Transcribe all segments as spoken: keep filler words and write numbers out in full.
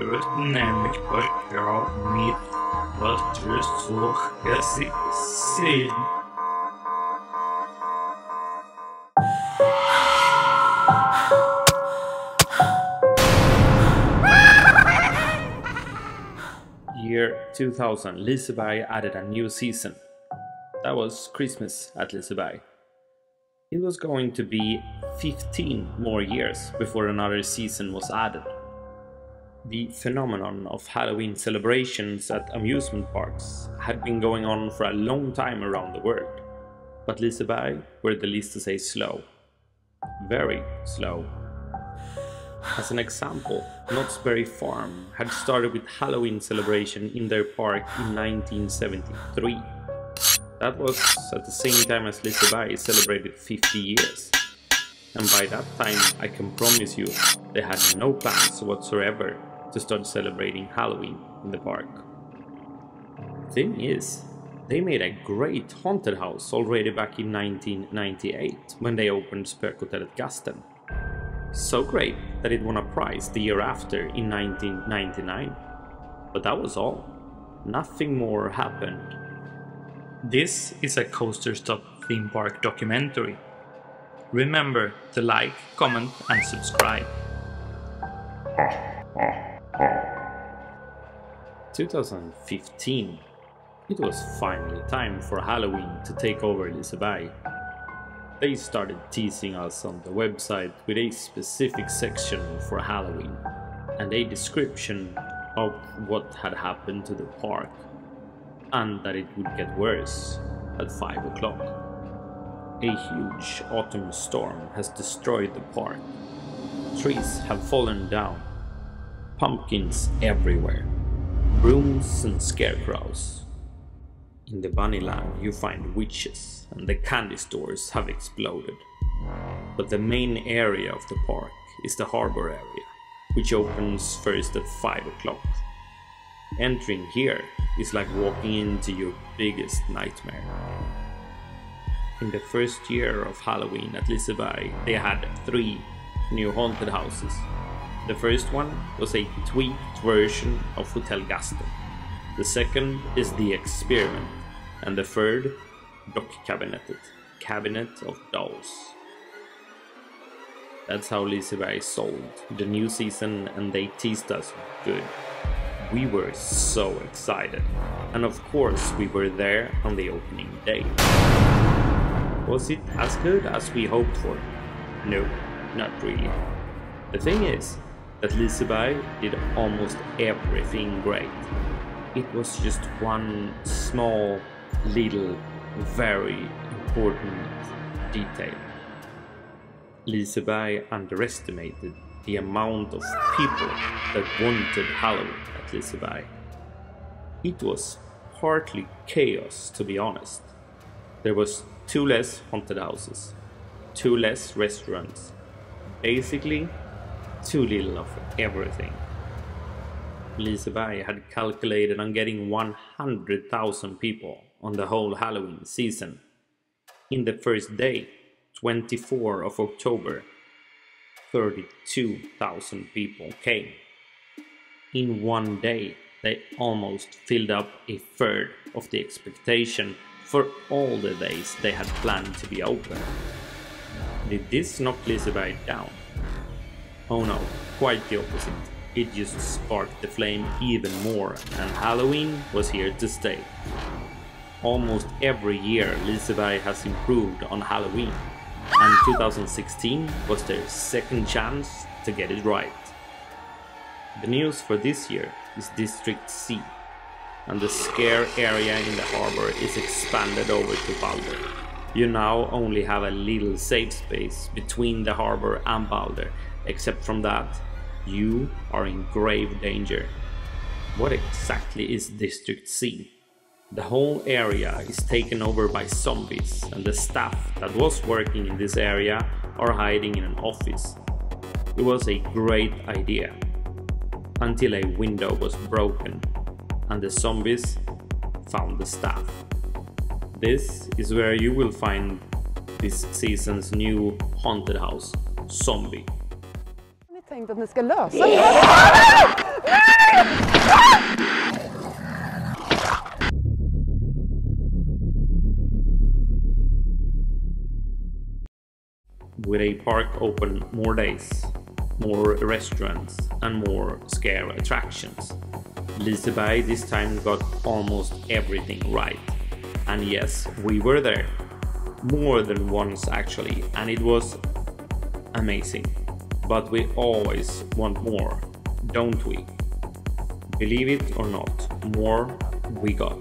Lötnämlich bei Frau mit Vertröstungsgesicht. Year two thousand, Liseberg added a new season. That was Christmas at Liseberg. It was going to be fifteen more years before another season was added. The phenomenon of Halloween celebrations at amusement parks had been going on for a long time around the world, but Liseberg were the least to say slow. Very slow. As an example, Knott's Berry Farm had started with Halloween celebration in their park in nineteen seventy-three. That was at the same time as Liseberg celebrated fifty years. And by that time, I can promise you, they had no plans whatsoever to start celebrating Halloween in the park. Thing is, they made a great haunted house already back in nineteen ninety-eight when they opened Spökhotellet Gasten. So great that it won a prize the year after in nineteen ninety-nine. But that was all. Nothing more happened. This is a Coaster Stop theme park documentary. Remember to like, comment and subscribe. twenty fifteen. It was finally time for Halloween to take over Liseberg. They started teasing us on the website with a specific section for Halloween and a description of what had happened to the park and that it would get worse at five o'clock. A huge autumn storm has destroyed the park. Trees have fallen down. Pumpkins everywhere. Brooms and scarecrows. In the Bunnyland you find witches and the candy stores have exploded. But the main area of the park is the harbor area, which opens first at five o'clock. Entering here is like walking into your biggest nightmare. In the first year of Halloween at Liseberg, they had three new haunted houses. The first one was a tweaked version of Hotell Gasten. The second is The Experiment. And the third, Dockcabinettet, Cabinet of Dolls. That's how Liseberg sold the new season and they teased us good. We were so excited. And of course we were there on the opening day. Was it as good as we hoped for? No, not really. The thing is that Liseberg did almost everything great. It was just one small, little, very important detail. Liseberg underestimated the amount of people that wanted Halloween at Liseberg. It was partly chaos, to be honest. There was two less haunted houses, two less restaurants, basically too little of everything. Liseberg had calculated on getting one hundred thousand people on the whole Halloween season. In the first day, the twenty-fourth of October, thirty-two thousand people came. In one day, they almost filled up a third of the expectation for all the days they had planned to be open. Did this knock Liseberg down? Oh no, quite the opposite. It just sparked the flame even more, and Halloween was here to stay. Almost every year Liseberg has improved on Halloween, and two thousand sixteen was their second chance to get it right. The news for this year is District C. And the scare area in the harbor is expanded over to Balder. You now only have a little safe space between the harbor and Balder. Except from that, you are in grave danger. What exactly is District C? The whole area is taken over by zombies, and the staff that was working in this area are hiding in an office. It was a great idea, until a window was broken. And the zombies found the staff. This is where you will find this season's new haunted house, Zombie. Ni tänkt att ni ska lösa det? a park open more days, more restaurants and more scare attractions. Liseberg this time got almost everything right. And yes, we were there. More than once actually, and it was amazing. But we always want more, don't we? Believe it or not, more we got.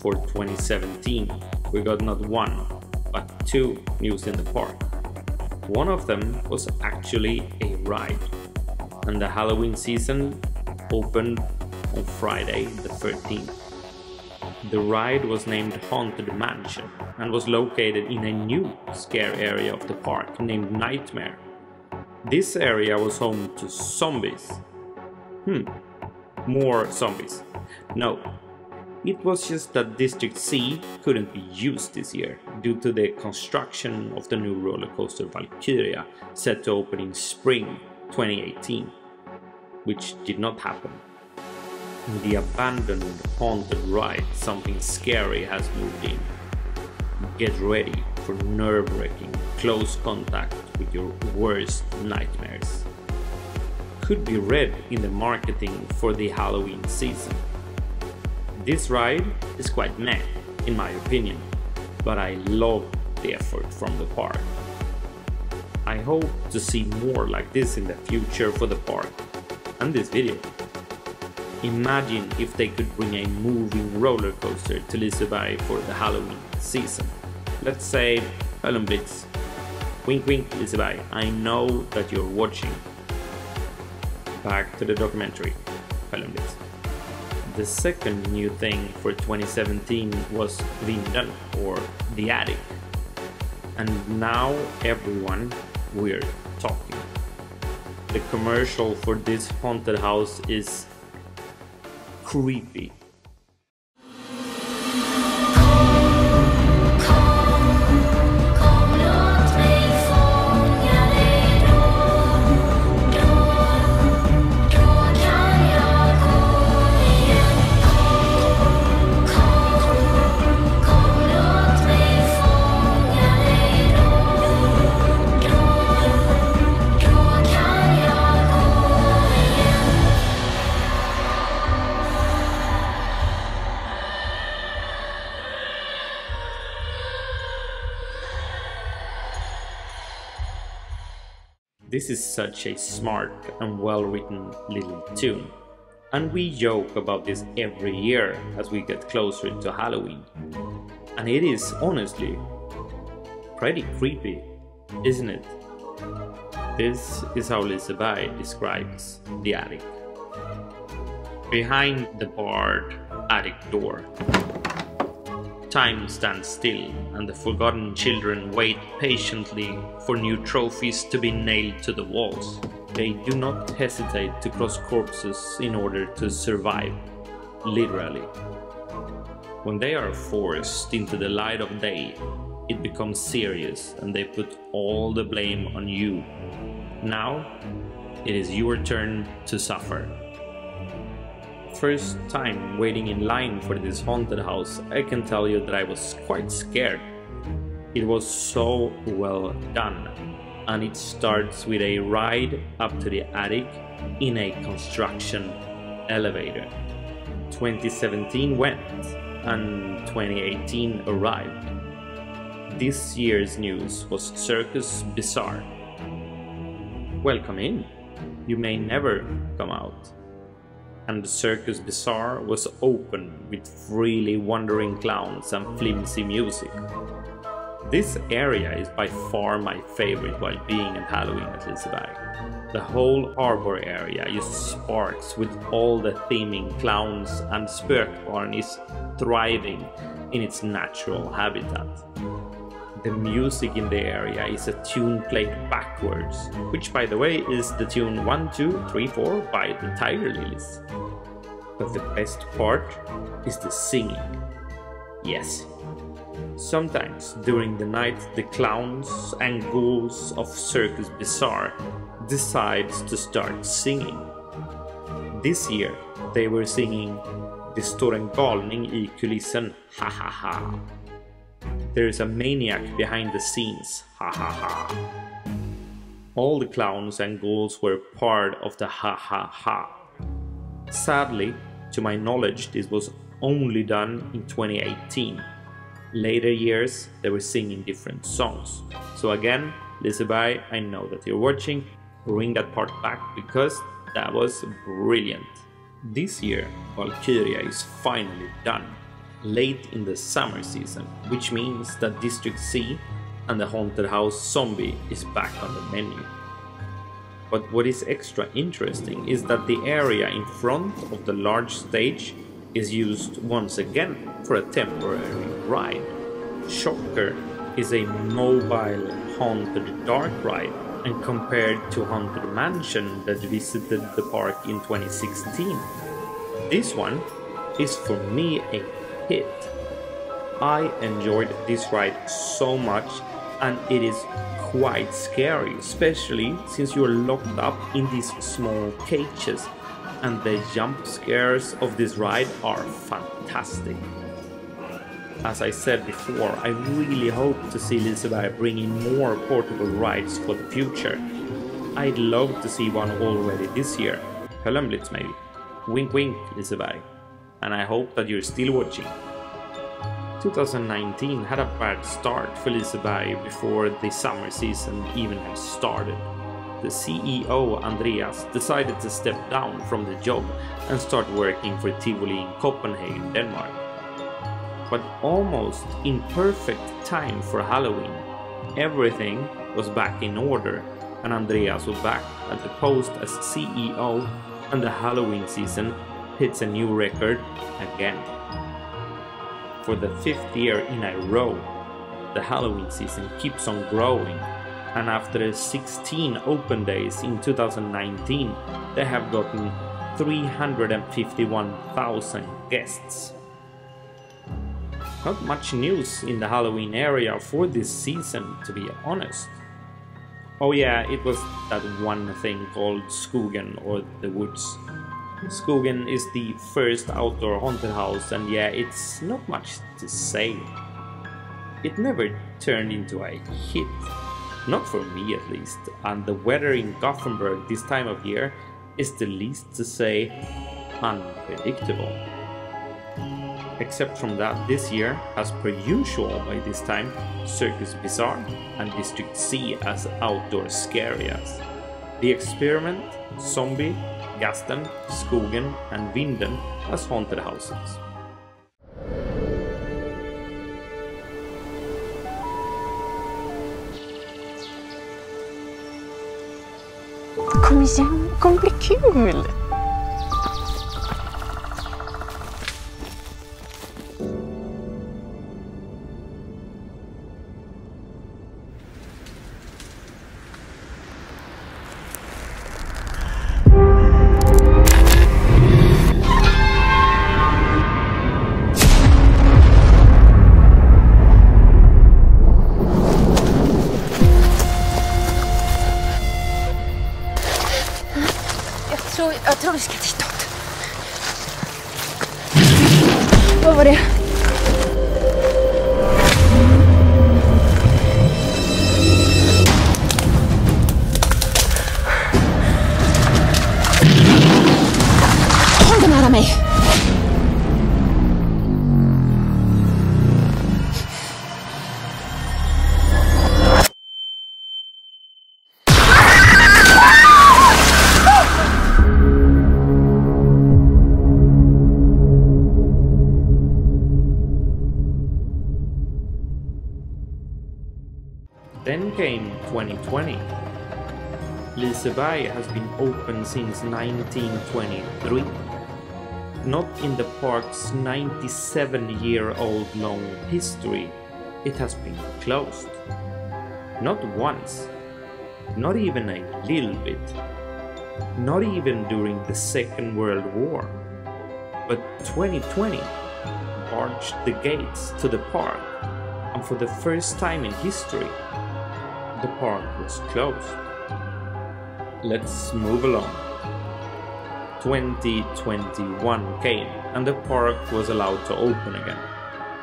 For twenty seventeen, we got not one, but two news in the park. One of them was actually a ride, and the Halloween season opened on Friday the thirteenth. The ride was named Haunted Mansion and was located in a new scare area of the park named Nightmare. This area was home to zombies. Hmm, more zombies. No, it was just that District C couldn't be used this year due to the construction of the new roller coaster Valkyria, set to open in spring twenty eighteen, which did not happen. In the abandoned haunted ride, something scary has moved in. Get ready for nerve-wracking close contact with your worst nightmares. Could be read in the marketing for the Halloween season. This ride is quite meh in my opinion, but I love the effort from the park. I hope to see more like this in the future for the park and this video. Imagine if they could bring a moving roller coaster to Liseberg for the Halloween season. Let's say Helmblitz. Wink wink Liseberg, I know that you're watching. Back to the documentary, Helmblitz. The second new thing for twenty seventeen was Vinden, or The Attic. And now everyone, we're talking. The commercial for this haunted house is creepy. This is such a smart and well-written little tune, and we joke about this every year as we get closer to Halloween. And it is honestly pretty creepy, isn't it? This is how Liseberg describes the attic. Behind the barred attic door, time stands still, and the forgotten children wait patiently for new trophies to be nailed to the walls. They do not hesitate to cross corpses in order to survive, literally. When they are forced into the light of day, it becomes serious and they put all the blame on you. Now, it is your turn to suffer. First time waiting in line for this haunted house, I can tell you that I was quite scared. It was so well done, and it starts with a ride up to the attic in a construction elevator. twenty seventeen went and twenty eighteen arrived. This year's news was Circus Bizarre. Welcome in, you may never come out. And the Circus Bizarre was open with freely wandering clowns and flimsy music. This area is by far my favorite while being at Halloween at Liseberg. The whole harbor area just sparks with all the theming clowns, and Spökborn is thriving in its natural habitat. The music in the area is a tune played backwards, which by the way is the tune one two three four by The Tiger Lilies. But the best part is the singing. Yes. Sometimes during the night the clowns and ghouls of Circus Bizarre decides to start singing. This year they were singing "Det står en galning I kulissen, ha ha ha." There is a maniac behind the scenes, ha ha ha. all the clowns and ghouls were part of the ha-ha-ha. Sadly, to my knowledge, this was only done in twenty eighteen. Later years, they were singing different songs. So again, Liseberg, I know that you're watching, bring that part back because that was brilliant. This year, Valkyria is finally done, late in the summer season, which means that District C and the Haunted House Zombie is back on the menu. But what is extra interesting is that the area in front of the large stage is used once again for a temporary ride. Shocker is a mobile haunted dark ride, and compared to Haunted Mansion that visited the park in twenty sixteen, this one is for me a hit. I enjoyed this ride so much, and it is quite scary, especially since you are locked up in these small cages, and the jump scares of this ride are fantastic. As I said before, I really hope to see Liseberg bringing more portable rides for the future. I'd love to see one already this year. Helmblitz maybe. Wink wink, Liseberg. And I hope that you're still watching. twenty nineteen had a bad start for Liseberg before the summer season even has started. The C E O Andreas decided to step down from the job and start working for Tivoli in Copenhagen, Denmark. But almost in perfect time for Halloween, everything was back in order and Andreas was back at the post as C E O, and the Halloween season hits a new record again. For the fifth year in a row, the Halloween season keeps on growing, and after sixteen open days in two thousand nineteen, they have gotten three hundred fifty-one thousand guests. Not much news in the Halloween area for this season, to be honest. Oh yeah, it was that one thing called Skogen, or the woods. Skogen is the first outdoor haunted house, and yeah, it's not much to say. It never turned into a hit. Not for me at least, and the weather in Gothenburg this time of year is the least to say unpredictable. Except from that, this year, as per usual by this time, Circus Bizarre and District C as outdoor scare areas. The Experiment, Zombie, Gasten, Skogen and Vinden as haunted houses. Kom igen, det kommer bli kul! Jag tror vi ska titta åt. Vad var det? Håll dig nära mig! Then came twenty twenty. Liseberg has been open since nineteen twenty-three. Not in the park's ninety-seven-year-old long history, it has been closed. Not once, not even a little bit, not even during the Second World War. But twenty twenty barged the gates to the park, and for the first time in history, the park was closed. Let's move along. twenty twenty-one came and the park was allowed to open again.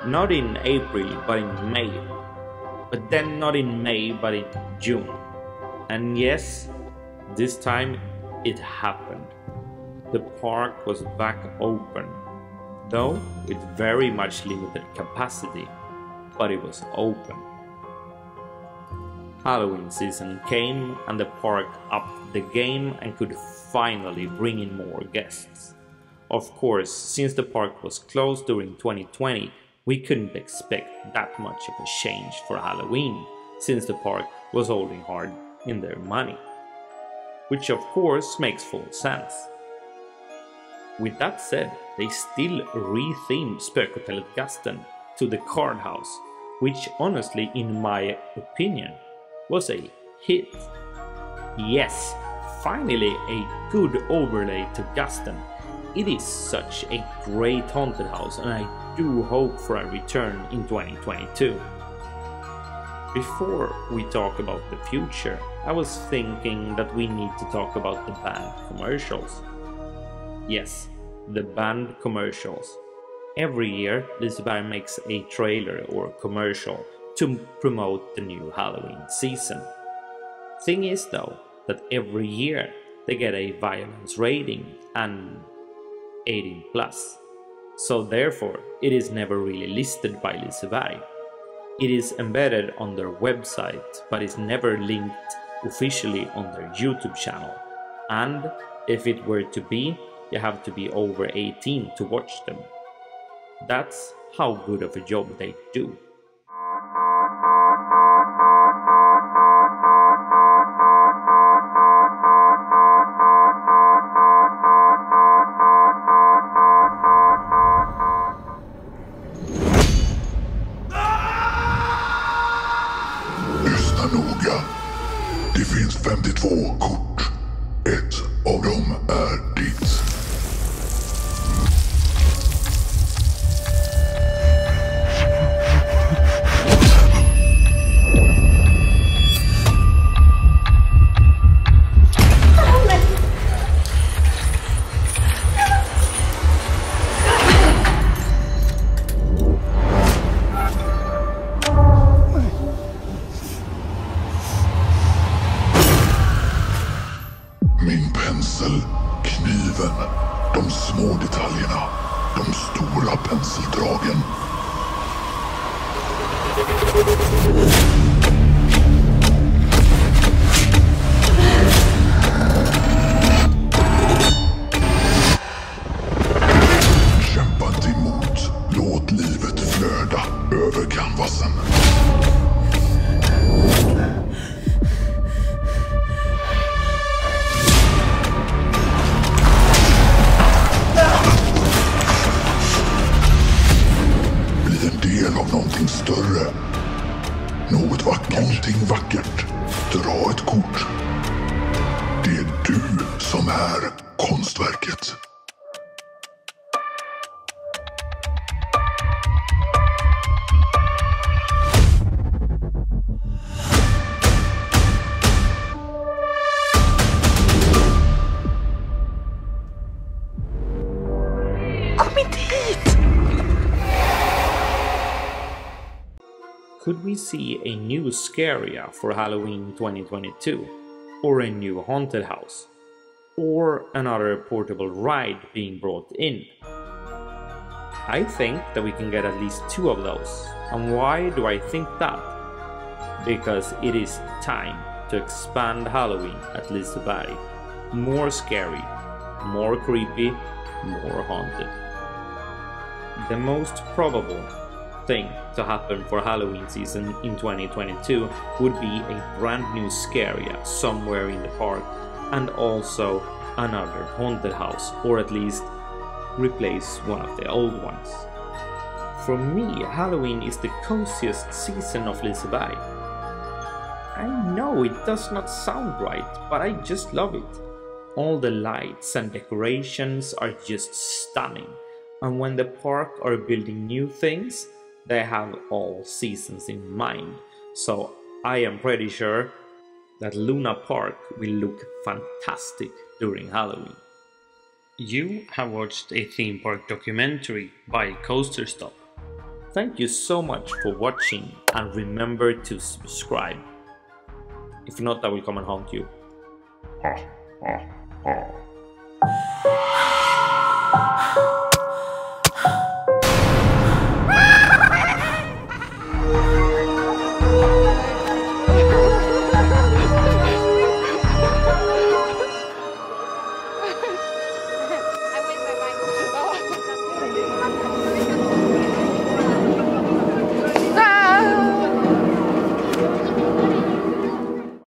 Not in April but in May. But then not in May but in June. And yes, this time it happened. The park was back open, though with very much limited capacity, but it was open. Halloween season came and the park upped the game and could finally bring in more guests. Of course, since the park was closed during twenty twenty, we couldn't expect that much of a change for Halloween, since the park was holding hard in their money. Which of course makes full sense. With that said, they still re-themed Spökhotellet Gasten to the Card House, which honestly, in my opinion, was a hit. Yes, finally a good overlay to Gasten. It is such a great haunted house, and I do hope for a return in twenty twenty-two. Before we talk about the future, I was thinking that we need to talk about the band commercials. Yes, the band commercials. Every year, Liseberg makes a trailer or commercial to promote the new Halloween season. Thing is though, that every year they get a violence rating and eighteen plus. So therefore, it is never really listed by Liseberg. It is embedded on their website, but is never linked officially on their YouTube channel. And if it were to be, you have to be over eighteen to watch them. That's how good of a job they do. Could we see a new scaria for Halloween twenty twenty-two, or a new haunted house, or another portable ride being brought in? I think that we can get at least two of those. And why do I think that? Because it is time to expand Halloween at Liseberg. More scary, more creepy, more haunted. The most probable thing to happen for Halloween season in twenty twenty-two would be a brand new scaria somewhere in the park, and also another haunted house, or at least replace one of the old ones. For me, Halloween is the coziest season of Liseberg. I know it does not sound right, but I just love it. All the lights and decorations are just stunning, and when the park are building new things, they have all seasons in mind, so I am pretty sure that Luna Park will look fantastic during Halloween. You have watched a theme park documentary by Coaster Stop. Thank you so much for watching, and remember to subscribe. If not, I will come and haunt you.